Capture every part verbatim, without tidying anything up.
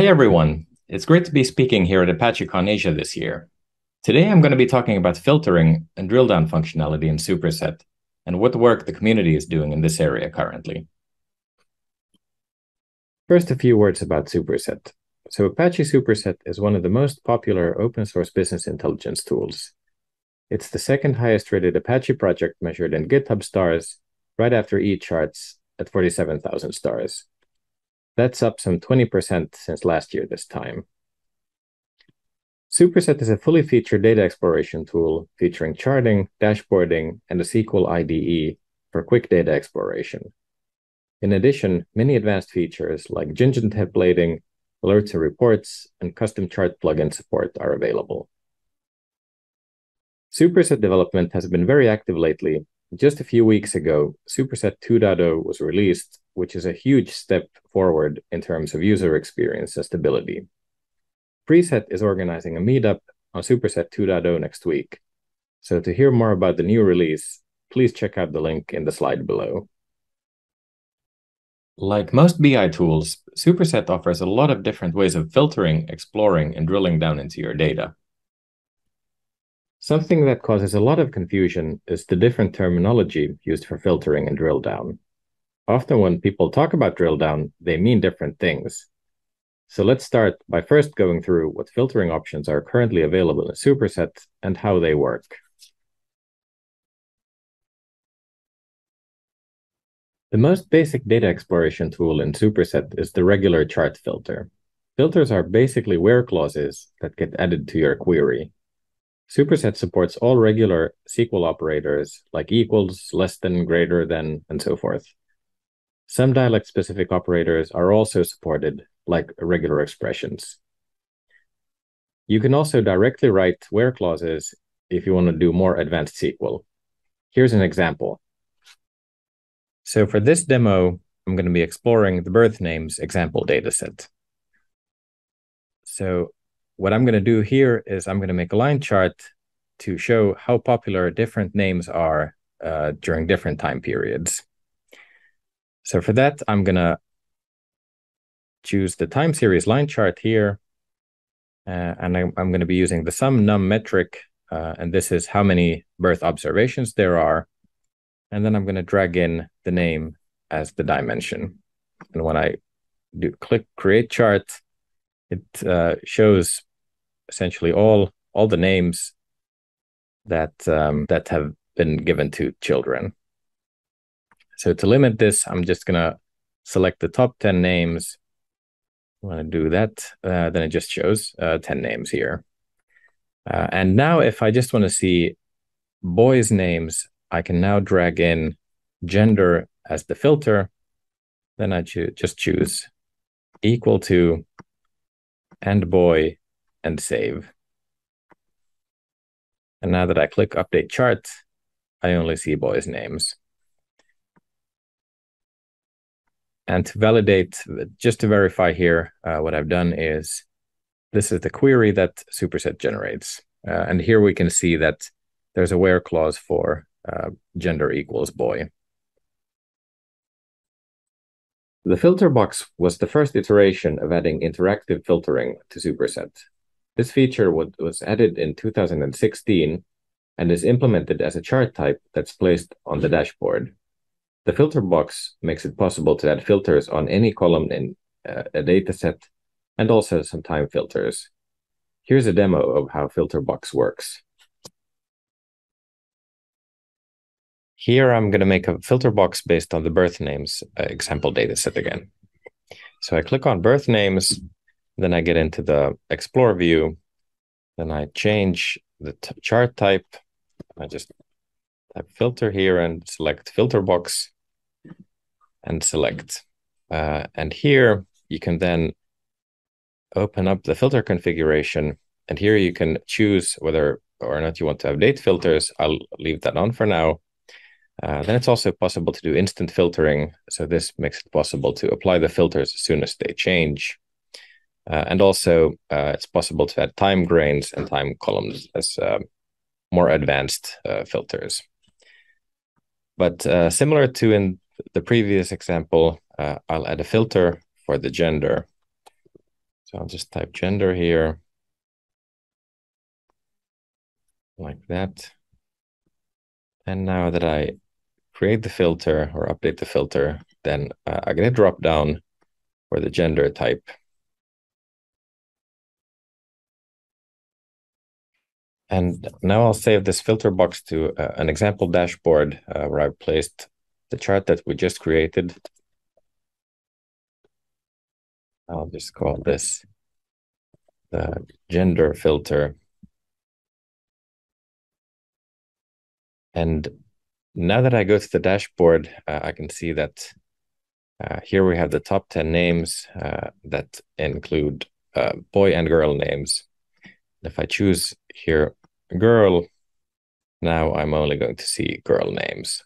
Hi everyone, it's great to be speaking here at ApacheCon Asia this year. Today I'm going to be talking about filtering and drill down functionality in Superset and what work the community is doing in this area currently. First, a few words about Superset. So Apache Superset is one of the most popular open source business intelligence tools. It's the second highest rated Apache project measured in GitHub stars, right after ECharts at forty-seven thousand stars. That's up some twenty percent since last year this time. Superset is a fully featured data exploration tool featuring charting, dashboarding, and a S Q L I D E for quick data exploration. In addition, many advanced features like Jinja templating, alerts and reports, and custom chart plugin support are available. Superset development has been very active lately. Just a few weeks ago, Superset two point oh was released, which is a huge step forward in terms of user experience and stability. Preset is organizing a meetup on Superset two point oh next week. So to hear more about the new release, please check out the link in the slide below. Like most B I tools, Superset offers a lot of different ways of filtering, exploring, and drilling down into your data. Something that causes a lot of confusion is the different terminology used for filtering and drill down. Often when people talk about drill down, they mean different things. So let's start by first going through what filtering options are currently available in Superset and how they work. The most basic data exploration tool in Superset is the regular chart filter. Filters are basically where clauses that get added to your query. Superset supports all regular S Q L operators like equals, less than, greater than, and so forth. Some dialect-specific operators are also supported, like regular expressions. You can also directly write where clauses if you want to do more advanced S Q L. Here's an example. So for this demo, I'm going to be exploring the birth names example dataset. So what I'm going to do here is I'm going to make a line chart to show how popular different names are uh, during different time periods. So for that, I'm going to choose the time series line chart here. Uh, and I'm, I'm going to be using the sum num metric. Uh, and this is how many birth observations there are. And then I'm going to drag in the name as the dimension. And when I do click create chart, it uh, shows essentially all all the names that um, that have been given to children. So to limit this, I'm just gonna select the top ten names. When I do that, uh, then it just shows uh, ten names here. Uh, and now, if I just want to see boys' names, I can now drag in gender as the filter. Then I cho- just choose equal to and boy and save. And now that I click update chart, I only see boys' names. And to validate, just to verify here, uh, what I've done is this is the query that Superset generates. Uh, and here we can see that there's a where clause for uh, gender equals boy. The filter box was the first iteration of adding interactive filtering to Superset. This feature was added in two thousand sixteen and is implemented as a chart type that's placed on the dashboard. The filter box makes it possible to add filters on any column in uh, a dataset and also some time filters. Here's a demo of how filter box works. Here, I'm going to make a filter box based on the birth names uh, example dataset again. So I click on birth names, then I get into the explore view. Then I change the chart type. I just type filter here and select filter box and select. Uh, and here you can then open up the filter configuration. And here you can choose whether or not you want to have date filters. I'll leave that on for now. Uh, then it's also possible to do instant filtering. So this makes it possible to apply the filters as soon as they change. Uh, and also uh, it's possible to add time grains and time columns as uh, more advanced uh, filters. But uh, similar to in the previous example, uh, I'll add a filter for the gender. So I'll just type gender here, like that. And now that I create the filter or update the filter, then uh, I'm going to drop down for the gender type. And now I'll save this filter box to uh, an example dashboard uh, where I've placed the chart that we just created. I'll just call this the gender filter. And now that I go to the dashboard, uh, I can see that uh, here we have the top ten names uh, that include uh, boy and girl names. If I choose here girl, now I'm only going to see girl names.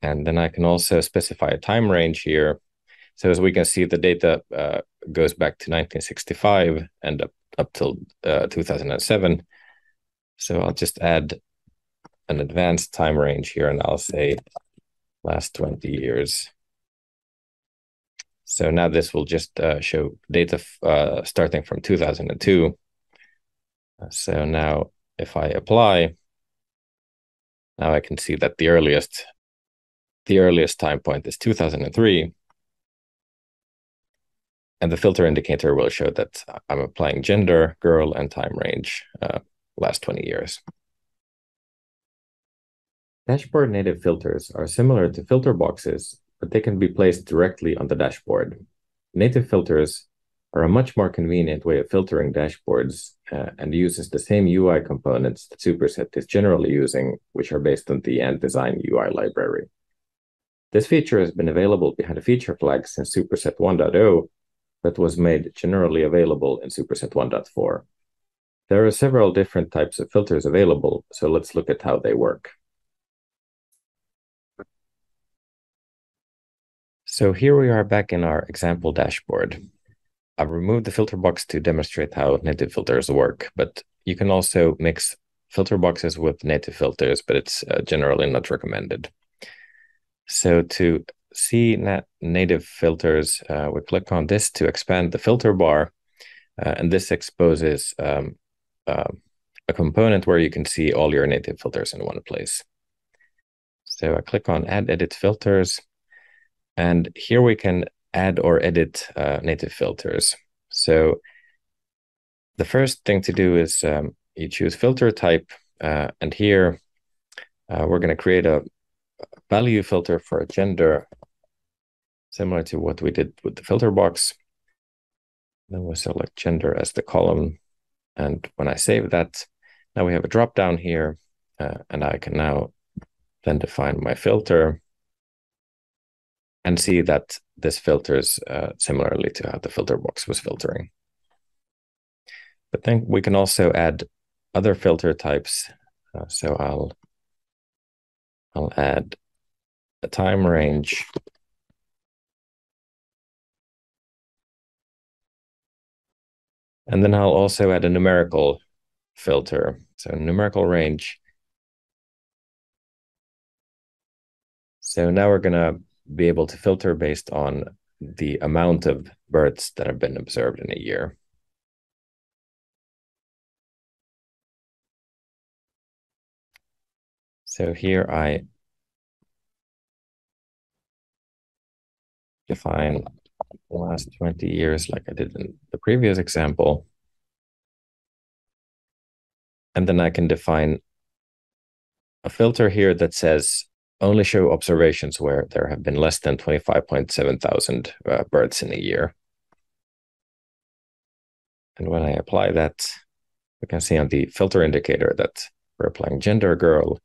And then I can also specify a time range here. So as we can see, the data uh, goes back to nineteen sixty-five and up, up till uh, two thousand seven. So I'll just add an advanced time range here, and I'll say last twenty years. So now this will just uh, show data uh, starting from two thousand two. So now if I apply, now I can see that the earliest, the earliest time point is two thousand three. And the filter indicator will show that I'm applying gender, girl, and time range, uh, last twenty years. Dashboard native filters are similar to filter boxes, but they can be placed directly on the dashboard. Native filters are a much more convenient way of filtering dashboards uh, and uses the same U I components that Superset is generally using, which are based on the Ant Design U I library. This feature has been available behind a feature flag since Superset one point oh, but was made generally available in Superset one point four. There are several different types of filters available, so let's look at how they work. So here we are back in our example dashboard. I've removed the filter box to demonstrate how native filters work, but you can also mix filter boxes with native filters, but it's uh, generally not recommended. So to see nat native filters, uh, we click on this to expand the filter bar, uh, and this exposes um, uh, a component where you can see all your native filters in one place. So I click on Add Edit Filters, and here we can add or edit uh, native filters. So the first thing to do is um, you choose filter type, uh, and here uh, we're going to create a value filter for a gender, similar to what we did with the filter box. Then we'll select gender as the column. And when I save that, now we have a drop down here, uh, and I can now then define my filter and see that this filters uh, similarly to how the filter box was filtering. But then we can also add other filter types. Uh, so I'll I'll add a time range. And then I'll also add a numerical filter. So numerical range. So now we're gonna be able to filter based on the amount of births that have been observed in a year. So here I define last twenty years like I did in the previous example. And then I can define a filter here that says only show observations where there have been less than twenty-five point seven thousand uh, births in a year. And when I apply that, we can see on the filter indicator that we're applying gender, girl,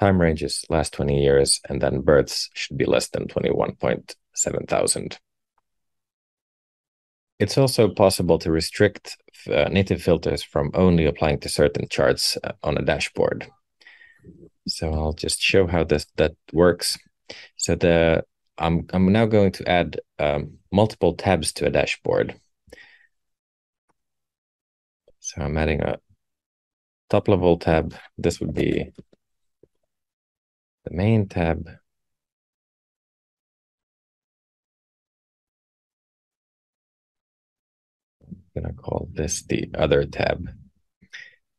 time range is last twenty years, and then births should be less than twenty-one point seven thousand. It's also possible to restrict uh, native filters from only applying to certain charts uh, on a dashboard. So I'll just show how this that works. So the I'm I'm now going to add um, multiple tabs to a dashboard. So I'm adding a top level tab. This would be the main tab. I'm going to call this the other tab.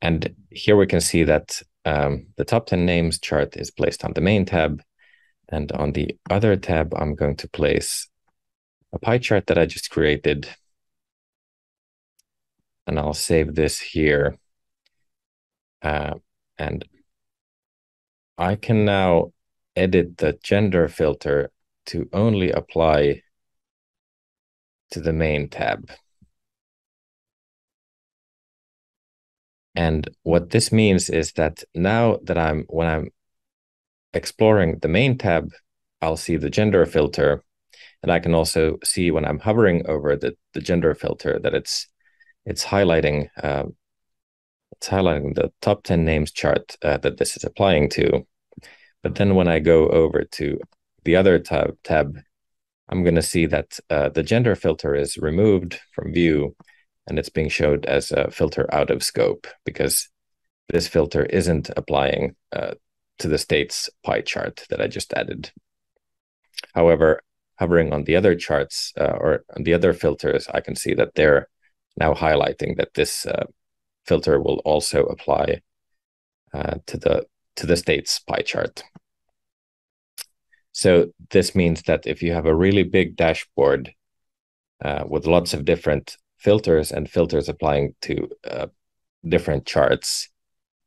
And here we can see that um, the top ten names chart is placed on the main tab. And on the other tab, I'm going to place a pie chart that I just created. And I'll save this here. Uh, and I can now edit the gender filter to only apply to the main tab. And what this means is that now that I'm, when I'm exploring the main tab, I'll see the gender filter. And I can also see when I'm hovering over the, the gender filter that it's it's highlighting uh, it's highlighting the top ten names chart uh, that this is applying to. But then when I go over to the other tab, tab I'm going to see that uh, the gender filter is removed from view, and it's being showed as a filter out of scope because this filter isn't applying uh, to the states pie chart that I just added. However, hovering on the other charts uh, or on the other filters, I can see that they're now highlighting that this uh, filter will also apply uh, to the to the states pie chart. So this means that if you have a really big dashboard uh, with lots of different filters and filters applying to uh, different charts,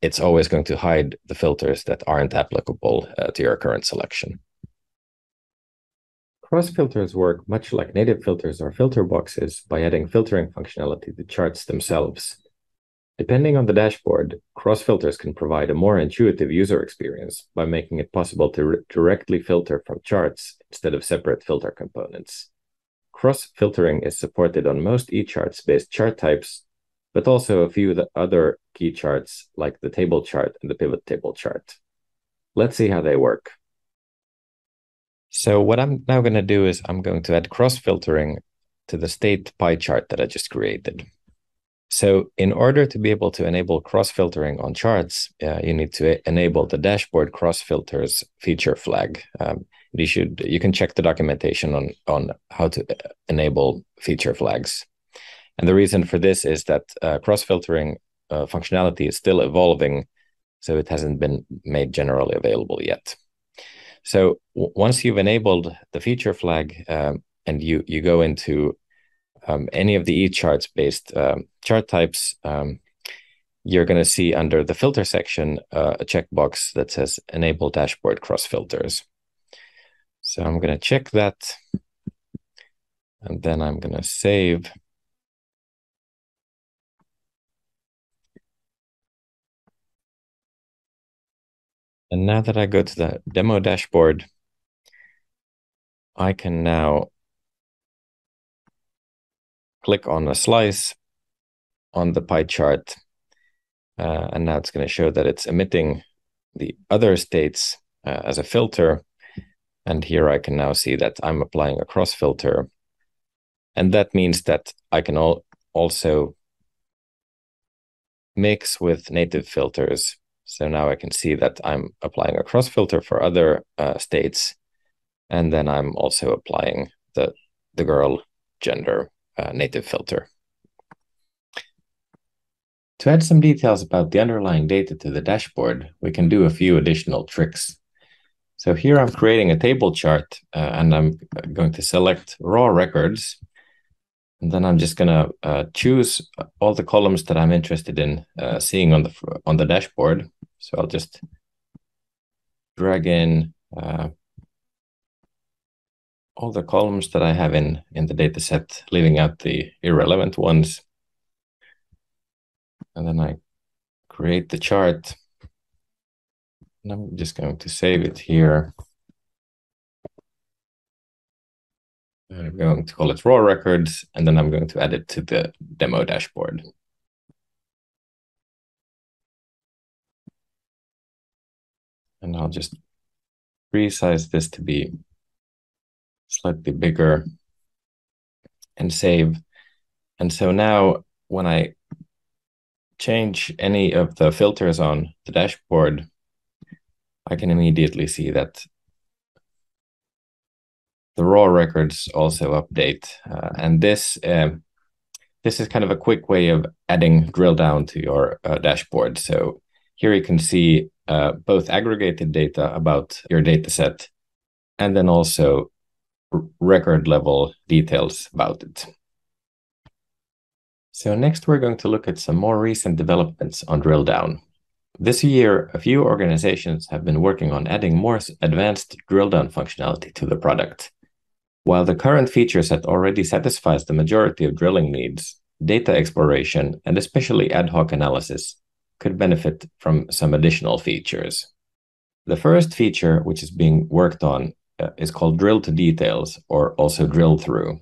it's always going to hide the filters that aren't applicable uh, to your current selection. Cross filters work much like native filters or filter boxes by adding filtering functionality to charts themselves. Depending on the dashboard, cross filters can provide a more intuitive user experience by making it possible to directly filter from charts instead of separate filter components. Cross filtering is supported on most ECharts based chart types, but also a few of the other key charts like the table chart and the pivot table chart. Let's see how they work. So what I'm now going to do is I'm going to add cross filtering to the state pie chart that I just created. So in order to be able to enable cross filtering on charts, uh, you need to enable the dashboard cross filters feature flag. Um, you should you can check the documentation on on how to enable feature flags. And the reason for this is that uh, cross-filtering uh, functionality is still evolving, so it hasn't been made generally available yet. So once you've enabled the feature flag um, and you, you go into um, any of the eCharts-based um, chart types, um, you're going to see under the filter section uh, a checkbox that says Enable Dashboard Cross-Filters. So I'm going to check that, and then I'm going to save. And now that I go to the demo dashboard, I can now click on a slice on the pie chart. Uh, and now it's going to show that it's emitting the other states uh, as a filter. And here I can now see that I'm applying a cross filter. And that means that I can al- also mix with native filters. So now I can see that I'm applying a cross filter for other uh, states. And then I'm also applying the, the girl gender uh, native filter. To add some details about the underlying data to the dashboard, we can do a few additional tricks. So here I'm creating a table chart uh, and I'm going to select raw records. And then I'm just going to uh, choose all the columns that I'm interested in uh, seeing on the on the dashboard. So I'll just drag in uh, all the columns that I have in, in the data set, leaving out the irrelevant ones. And then I create the chart. And I'm just going to save it here. I'm going to call it raw records, and then I'm going to add it to the demo dashboard. And I'll just resize this to be slightly bigger and save. And so now when I change any of the filters on the dashboard, I can immediately see that the raw records also update, uh, and this uh, this is kind of a quick way of adding drill down to your uh, dashboard. So here you can see uh, both aggregated data about your data set and then also record level details about it. So next, we're going to look at some more recent developments on drill down. This year, a few organizations have been working on adding more advanced drill down functionality to the product. While the current feature set already satisfies the majority of drilling needs, data exploration and especially ad hoc analysis could benefit from some additional features. The first feature, which is being worked on, uh, is called Drill to Details, or also Drill Through.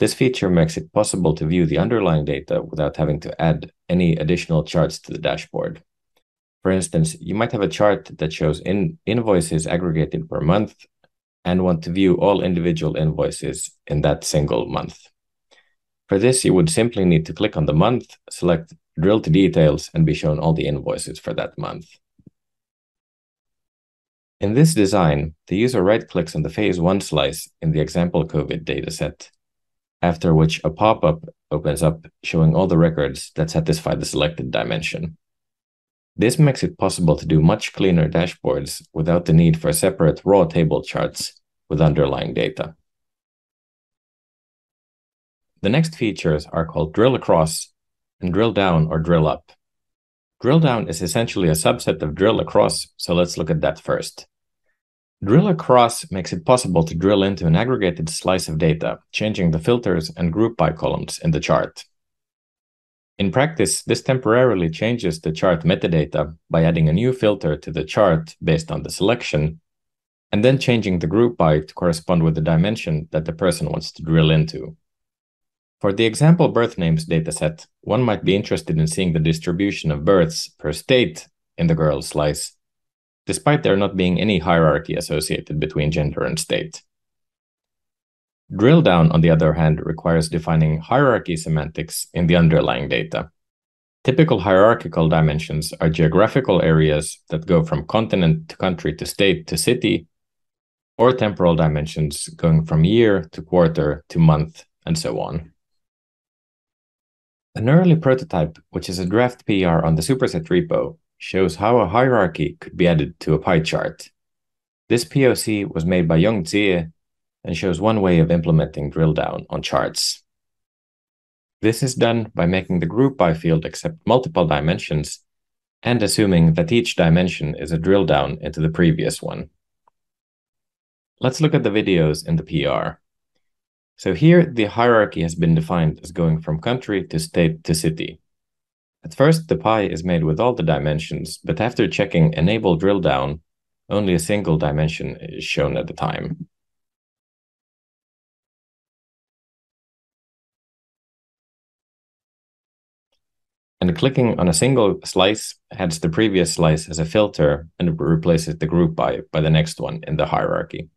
This feature makes it possible to view the underlying data without having to add any additional charts to the dashboard. For instance, you might have a chart that shows in invoices aggregated per month and want to view all individual invoices in that single month. For this, you would simply need to click on the month, select Drill to Details, and be shown all the invoices for that month. In this design, the user right-clicks on the phase one slice in the example COVID dataset, after which a pop-up opens up showing all the records that satisfy the selected dimension. This makes it possible to do much cleaner dashboards without the need for separate raw table charts with underlying data. The next features are called Drill Across and Drill Down or Drill Up. Drill Down is essentially a subset of Drill Across, so let's look at that first. Drill Across makes it possible to drill into an aggregated slice of data, changing the filters and group by columns in the chart. In practice, this temporarily changes the chart metadata by adding a new filter to the chart based on the selection, and then changing the group by to correspond with the dimension that the person wants to drill into. For the example birth names dataset, one might be interested in seeing the distribution of births per state in the girl slice, despite there not being any hierarchy associated between gender and state. Drill down, on the other hand, requires defining hierarchy semantics in the underlying data. Typical hierarchical dimensions are geographical areas that go from continent to country to state to city, or temporal dimensions going from year to quarter to month, and so on. An early prototype, which is a draft P R on the Superset repo, shows how a hierarchy could be added to a pie chart. This P O C was made by Yong Tse, and shows one way of implementing drill down on charts. This is done by making the group by field accept multiple dimensions and assuming that each dimension is a drill down into the previous one. Let's look at the videos in the P R. So here, the hierarchy has been defined as going from country to state to city. At first, the pie is made with all the dimensions, but after checking enable drill down, only a single dimension is shown at a time. And clicking on a single slice adds the previous slice as a filter and replaces the group by by the next one in the hierarchy.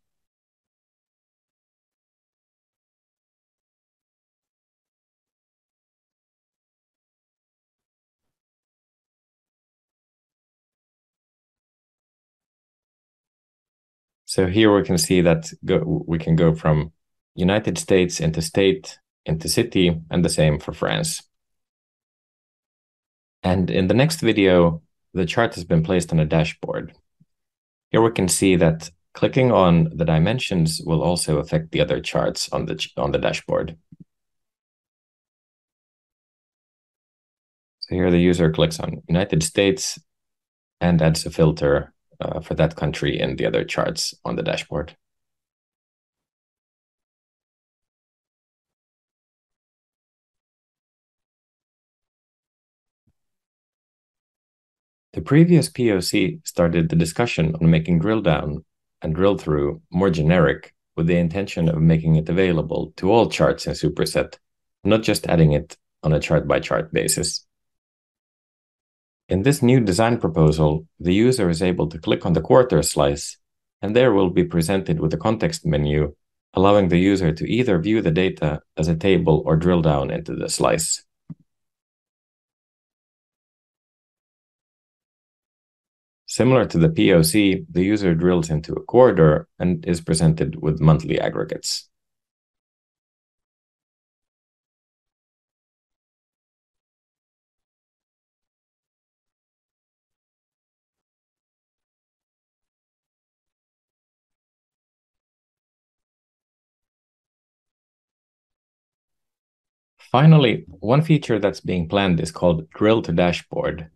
So here we can see that go, we can go from United States into state into city, and the same for France. And in the next video, the chart has been placed on a dashboard. Here we can see that clicking on the dimensions will also affect the other charts on the, on the dashboard. So here the user clicks on United States and adds a filter uh, for that country in the other charts on the dashboard. The previous P O C started the discussion on making drill down and drill through more generic, with the intention of making it available to all charts in Superset, not just adding it on a chart-by-chart basis. In this new design proposal, the user is able to click on the quarter slice, and there will be presented with a context menu, allowing the user to either view the data as a table or drill down into the slice. Similar to the P O C, the user drills into a quarter and is presented with monthly aggregates. Finally, one feature that's being planned is called Drill to Dashboard.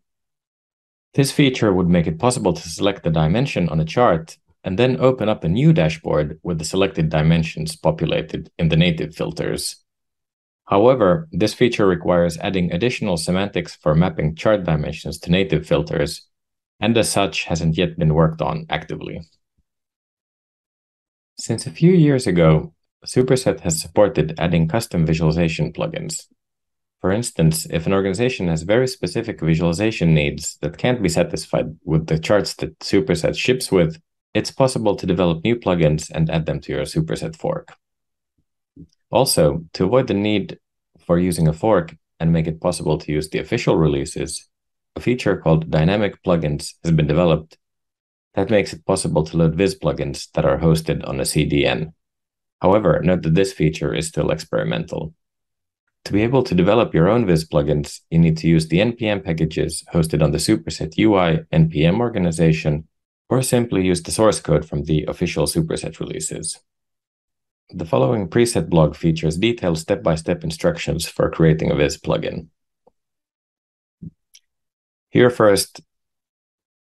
This feature would make it possible to select the dimension on a chart and then open up a new dashboard with the selected dimensions populated in the native filters. However, this feature requires adding additional semantics for mapping chart dimensions to native filters, and as such hasn't yet been worked on actively. Since a few years ago, Superset has supported adding custom visualization plugins. For instance, if an organization has very specific visualization needs that can't be satisfied with the charts that Superset ships with, it's possible to develop new plugins and add them to your Superset fork. Also, to avoid the need for using a fork and make it possible to use the official releases, a feature called Dynamic Plugins has been developed that makes it possible to load viz plugins that are hosted on a C D N. However, note that this feature is still experimental. To be able to develop your own viz plugins, you need to use the N P M packages hosted on the Superset U I N P M organization, or simply use the source code from the official Superset releases. The following preset blog features detailed step-by-step instructions for creating a viz plugin. Here first,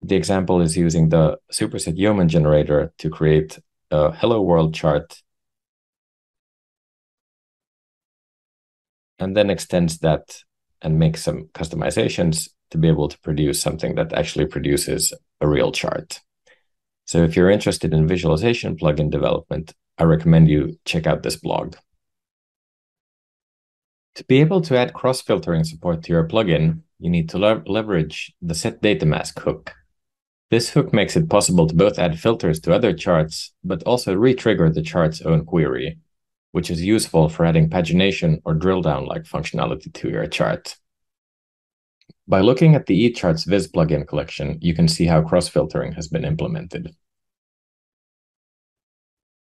the example is using the Superset Yeoman generator to create a Hello World chart, and then extends that and makes some customizations to be able to produce something that actually produces a real chart. So if you're interested in visualization plugin development, I recommend you check out this blog. To be able to add cross-filtering support to your plugin, you need to le leverage the setDataMask hook. This hook makes it possible to both add filters to other charts, but also retrigger the chart's own query, which is useful for adding pagination or drill-down-like functionality to your chart. By looking at the ECharts viz plugin collection, you can see how cross-filtering has been implemented.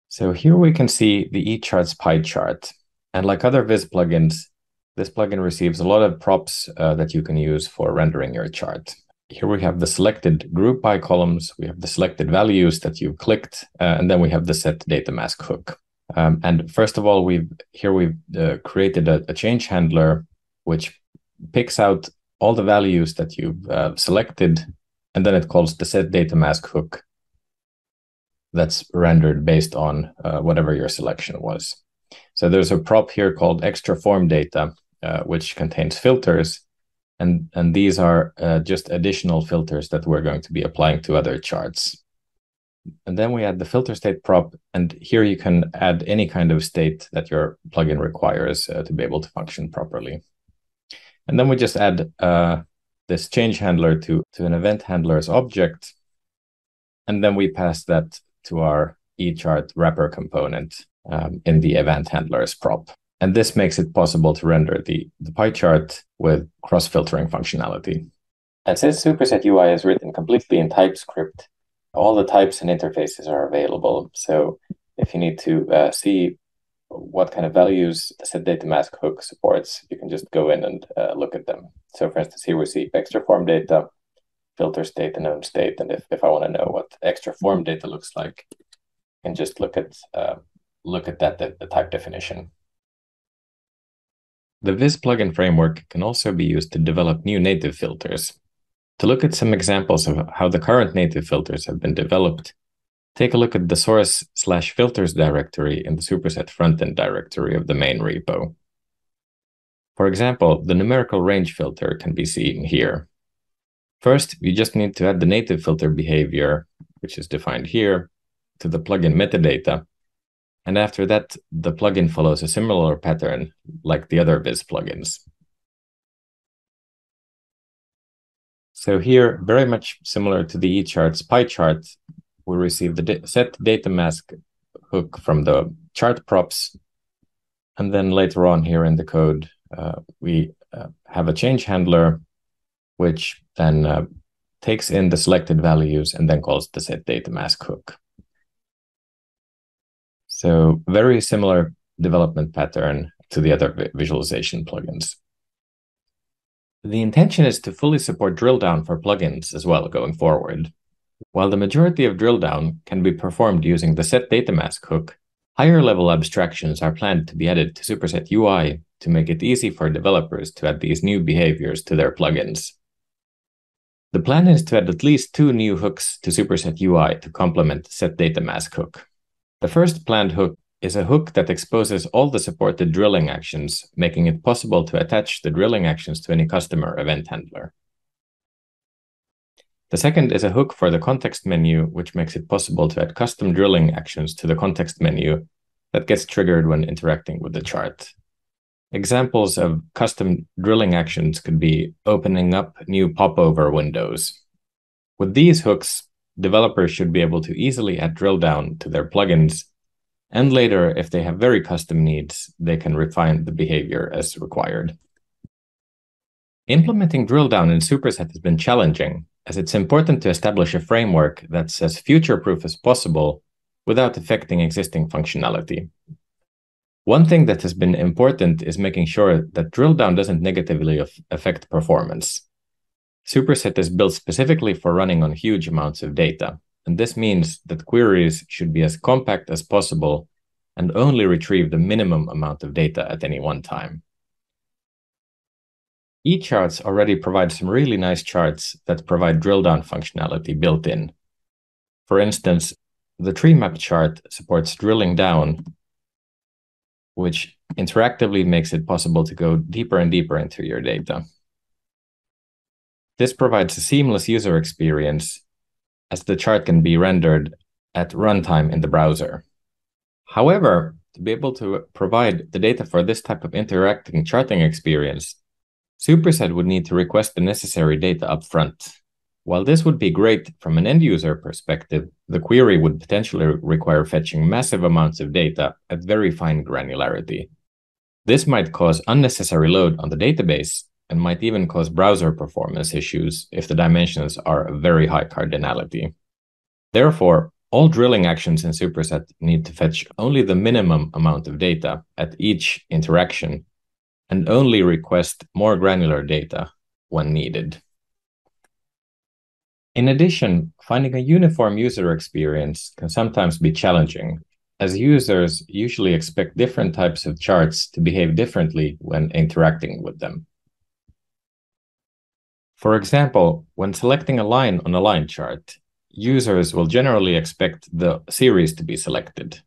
So here we can see the ECharts pie chart. And like other viz plugins, this plugin receives a lot of props uh, that you can use for rendering your chart. Here we have the selected group by columns, we have the selected values that you've clicked, uh, and then we have the set data mask hook. Um, and first of all, we've here we've uh, created a, a change handler, which picks out all the values that you've uh, selected, and then it calls the set data mask hook that's rendered based on uh, whatever your selection was. So there's a prop here called extra form data, uh, which contains filters. And, and these are uh, just additional filters that we're going to be applying to other charts. And then we add the filter state prop. And here you can add any kind of state that your plugin requires uh, to be able to function properly. And then we just add uh, this change handler to, to an event handler's object. And then we pass that to our EChart wrapper component um, in the event handler's prop. And this makes it possible to render the, the pie chart with cross-filtering functionality. And since Superset U I is written completely in TypeScript, all the types and interfaces are available. So if you need to uh, see what kind of values the setDataMask hook supports, you can just go in and uh, look at them. So for instance, here we see extra form data, filter state, and own state. And if, if I want to know what extra form data looks like, and just look at uh, look at that the, the type definition. The viz plugin framework can also be used to develop new native filters. To look at some examples of how the current native filters have been developed, take a look at the source slash filters directory in the Superset frontend directory of the main repo. For example, the numerical range filter can be seen here. First, you just need to add the native filter behavior, which is defined here, to the plugin metadata. And after that, the plugin follows a similar pattern like the other viz plugins. So here, very much similar to the ECharts pie chart, we receive the set data mask hook from the chart props. And then later on here in the code, uh, we uh, have a change handler, which then uh, takes in the selected values and then calls the set data mask hook. So very similar development pattern to the other visualization plugins. The intention is to fully support drill down for plugins as well going forward. While the majority of drill down can be performed using the set data mask hook, higher level abstractions are planned to be added to Superset U I to make it easy for developers to add these new behaviors to their plugins. The plan is to add at least two new hooks to Superset U I to complement the setDataMask hook. The first planned hook is a hook that exposes all the supported drilling actions, making it possible to attach the drilling actions to any customer event handler. The second is a hook for the context menu, which makes it possible to add custom drilling actions to the context menu that gets triggered when interacting with the chart. Examples of custom drilling actions could be opening up new popover windows. With these hooks, developers should be able to easily add drill down to their plugins, and later, if they have very custom needs, they can refine the behavior as required. Implementing drill down in Superset has been challenging, as it's important to establish a framework that's as future-proof as possible without affecting existing functionality. One thing that has been important is making sure that drill down doesn't negatively affect performance. Superset is built specifically for running on huge amounts of data, and this means that queries should be as compact as possible and only retrieve the minimum amount of data at any one time. ECharts already provides some really nice charts that provide drill down functionality built in. For instance, the TreeMap chart supports drilling down, which interactively makes it possible to go deeper and deeper into your data. This provides a seamless user experience, as the chart can be rendered at runtime in the browser. However, to be able to provide the data for this type of interacting charting experience, Superset would need to request the necessary data upfront. While this would be great from an end-user perspective, the query would potentially require fetching massive amounts of data at very fine granularity. This might cause unnecessary load on the database, and might even cause browser performance issues if the dimensions are of very high cardinality. Therefore, all drilling actions in Superset need to fetch only the minimum amount of data at each interaction, and only request more granular data when needed. In addition, finding a uniform user experience can sometimes be challenging, as users usually expect different types of charts to behave differently when interacting with them. For example, when selecting a line on a line chart, users will generally expect the series to be selected,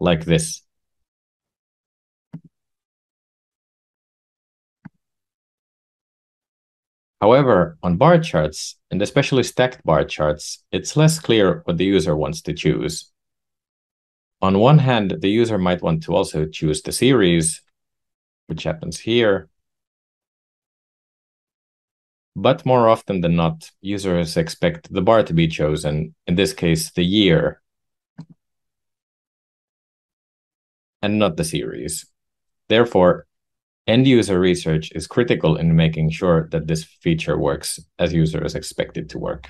like this. However, on bar charts, and especially stacked bar charts, it's less clear what the user wants to choose. On one hand, the user might want to also choose the series, which happens here. But more often than not, users expect the bar to be chosen, in this case, the year, and not the series. Therefore, end-user research is critical in making sure that this feature works as users expect it to work.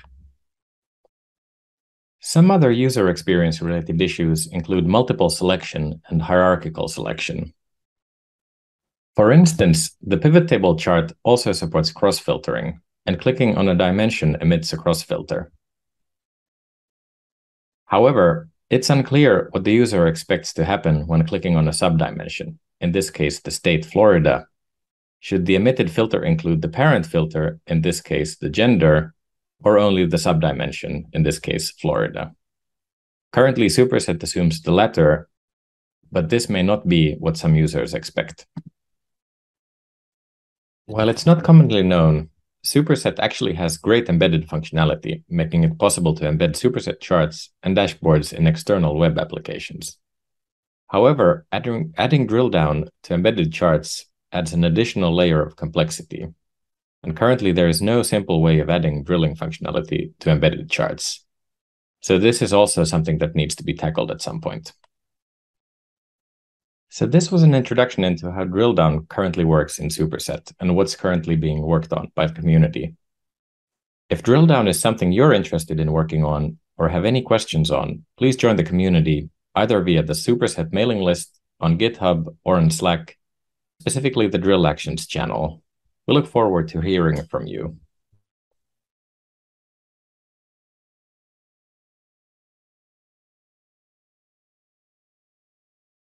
Some other user experience-related issues include multiple selection and hierarchical selection. For instance, the pivot table chart also supports cross-filtering, and clicking on a dimension emits a cross-filter. However, it's unclear what the user expects to happen when clicking on a subdimension, in this case the state Florida. Should the emitted filter include the parent filter, in this case the gender, or only the subdimension, in this case Florida? Currently, Superset assumes the latter, but this may not be what some users expect. While it's not commonly known, Superset actually has great embedded functionality, making it possible to embed Superset charts and dashboards in external web applications. However, adding, adding drill down to embedded charts adds an additional layer of complexity, and currently there is no simple way of adding drilling functionality to embedded charts. So this is also something that needs to be tackled at some point. So this was an introduction into how drill down currently works in Superset and what's currently being worked on by the community. If drill down is something you're interested in working on or have any questions on, please join the community either via the Superset mailing list, on GitHub, or in Slack, specifically the drill actions channel. We look forward to hearing from you.